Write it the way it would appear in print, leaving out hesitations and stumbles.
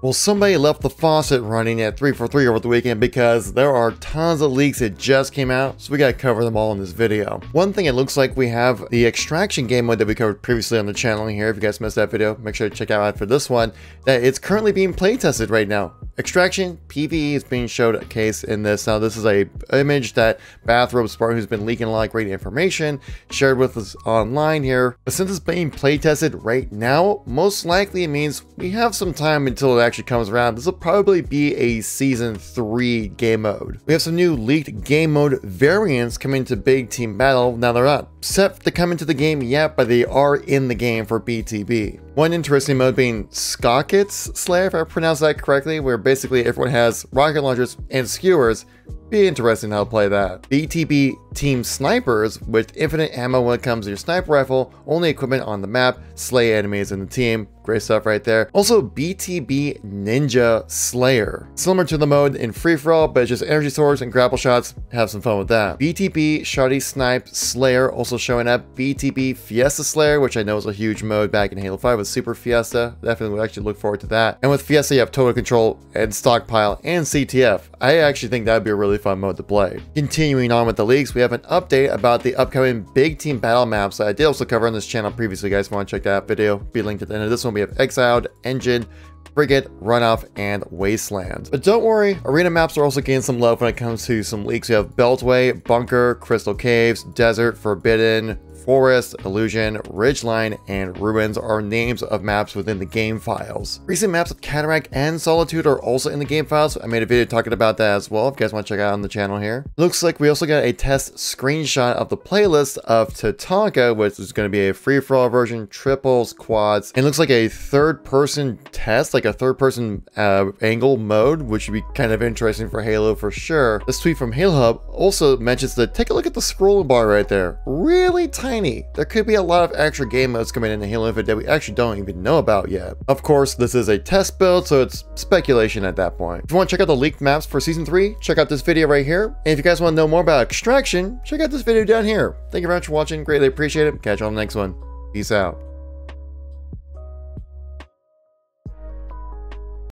Well, somebody left the faucet running at 343 over the weekend because there are tons of leaks that just came out, so we gotta cover them all in this video. One thing, it looks like we have the Extraction game mode that we covered previously on the channel here. If you guys missed that video, make sure to check out for this one, that it's currently being play tested right now. Extraction PvE is being showcased in this. Now, this is an image that Bathrobe Spartan, who's been leaking a lot of great information, shared with us online here. But since it's being play tested right now, most likely it means we have some time until it actually comes around. This will probably be a season 3 game mode. We have some new leaked game mode variants coming to big team battle. Now, they're not set to come into the game yet, but they are in the game for BTB. One interesting mode being Skockets Slayer, if I pronounce that correctly, where basically everyone has rocket launchers and skewers. Be interesting how to play that. BTB Team Snipers, with infinite ammo when it comes to your sniper rifle, only equipment on the map, slay enemies in the team. Great stuff right there. Also, BTB Ninja Slayer, similar to the mode in free for all, but it's just energy swords and grapple shots. Have some fun with that. BTB Shoddy Snipe Slayer also showing up. BTB Fiesta Slayer, which I know is a huge mode back in Halo 5 with Super Fiesta. Definitely would actually look forward to that. And with Fiesta, you have total control and stockpile and CTF. I actually think that'd be a really fun mode to play. Continuing on with the leaks, we have an update about the upcoming big team battle maps that I did also cover on this channel previously. You guys want to check that video, be linked at the end of this one. We have Exiled, Engine, Frigate, Runoff, and Wasteland. But don't worry, arena maps are also getting some love when it comes to some leaks. We have Beltway, Bunker, Crystal Caves, Desert, Forbidden, Forest, Illusion, Ridgeline, and Ruins are names of maps within the game files. Recent maps of Cataract and Solitude are also in the game files. I made a video talking about that as well, if you guys want to check out on the channel here. Looks like we also got a test screenshot of the playlist of Tatanka, which is going to be a free-for-all version, triples, quads, and looks like a third-person test, like a third-person angle mode, which would be kind of interesting for Halo for sure. This tweet from Halo Hub also mentions that take a look at the scrolling bar right there. Really tiny. There could be a lot of extra game modes coming into Halo Infinite that we actually don't even know about yet. Of course, this is a test build, so it's speculation at that point. If you want to check out the leaked maps for Season 3, check out this video right here. And if you guys want to know more about Extraction, check out this video down here. Thank you very much for watching. Greatly appreciate it. Catch you on the next one. Peace out.